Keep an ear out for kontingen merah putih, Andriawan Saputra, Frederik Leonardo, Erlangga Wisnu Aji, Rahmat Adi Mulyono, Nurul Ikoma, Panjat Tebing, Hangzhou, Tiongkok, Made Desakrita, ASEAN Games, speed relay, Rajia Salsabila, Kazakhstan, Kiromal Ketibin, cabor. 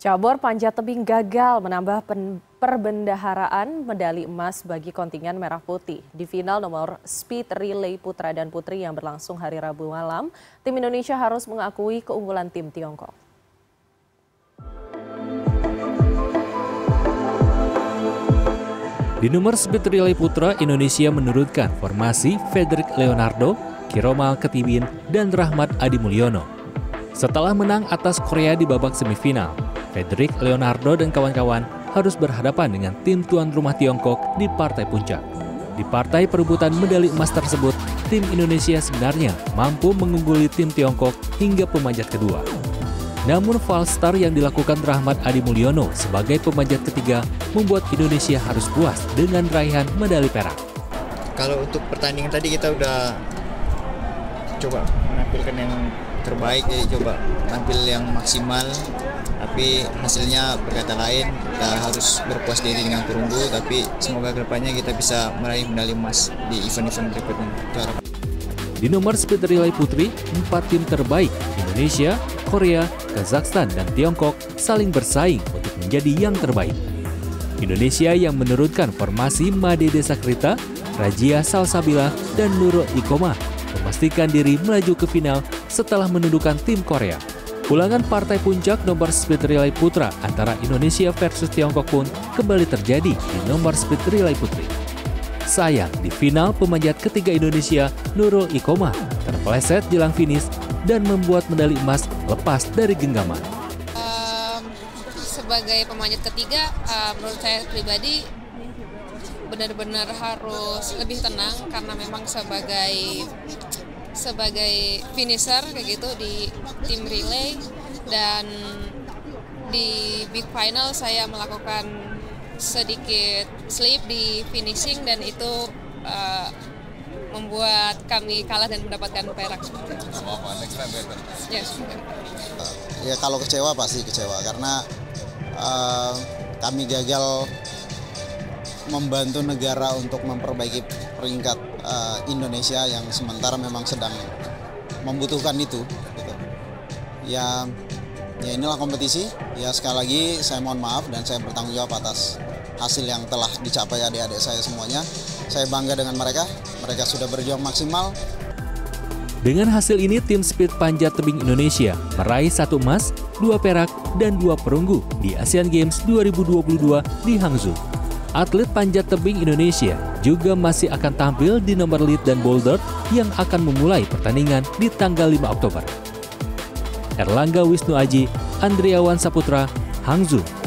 Cabur panjat tebing gagal menambah perbendaharaan medali emas bagi kontingen Merah Putih. Di final nomor speed relay putra dan putri yang berlangsung hari Rabu malam, tim Indonesia harus mengakui keunggulan tim Tiongkok. Di nomor speed relay putra, Indonesia menurunkan formasi Frederik Leonardo, Kiromal Ketibin, dan Rahmat Adi Mulyono. Setelah menang atas Korea di babak semifinal, Frederik Leonardo dan kawan-kawan harus berhadapan dengan tim tuan rumah Tiongkok di partai puncak. Di partai perebutan medali emas tersebut, tim Indonesia sebenarnya mampu mengungguli tim Tiongkok hingga pemanjat kedua. Namun false start yang dilakukan Rahmat Adi Mulyono sebagai pemanjat ketiga membuat Indonesia harus puas dengan raihan medali perak. Kalau untuk pertandingan tadi kita udah coba menampilkan yang terbaik, jadi coba tampil yang maksimal, tapi hasilnya berkata lain. Kita harus berpuas diri dengan perunggu, tapi semoga kedepannya kita bisa meraih medali emas di event-event berikutnya. Di nomor speed relay putri, 4 tim terbaik Indonesia, Korea, Kazakhstan, dan Tiongkok saling bersaing untuk menjadi yang terbaik. Indonesia yang menurunkan formasi Made Desakrita, Rajia Salsabila, dan Nurul Ikoma memastikan diri melaju ke final setelah menundukkan tim Korea. Ulangan partai puncak nomor speed relay putra antara Indonesia versus Tiongkok pun kembali terjadi di nomor speed relay putri. Sayang, di final pemanjat ketiga Indonesia, Nurul Ikoma, terpeleset jelang finish dan membuat medali emas lepas dari genggaman. Sebagai pemanjat ketiga, menurut saya pribadi benar-benar harus lebih tenang karena memang sebagai finisher kayak gitu di tim relay, dan di big final saya melakukan sedikit slip di finishing dan itu membuat kami kalah dan mendapatkan perak. Yes. Ya, kalau kecewa pasti kecewa karena kami gagal membantu negara untuk memperbaiki peringkat Indonesia yang sementara memang sedang membutuhkan itu. Gitu. Ya inilah kompetisi. Ya sekali lagi saya mohon maaf dan saya bertanggung jawab atas hasil yang telah dicapai adik-adik saya semuanya. Saya bangga dengan mereka. Mereka sudah berjuang maksimal. Dengan hasil ini, tim speed panjat tebing Indonesia meraih 1 emas, 2 perak, dan 2 perunggu di ASEAN Games 2022 di Hangzhou. Atlet panjat tebing Indonesia juga masih akan tampil di nomor lead dan boulder yang akan memulai pertandingan di tanggal 5 Oktober. Erlangga Wisnu Aji, Andriawan Saputra, Hangzhou.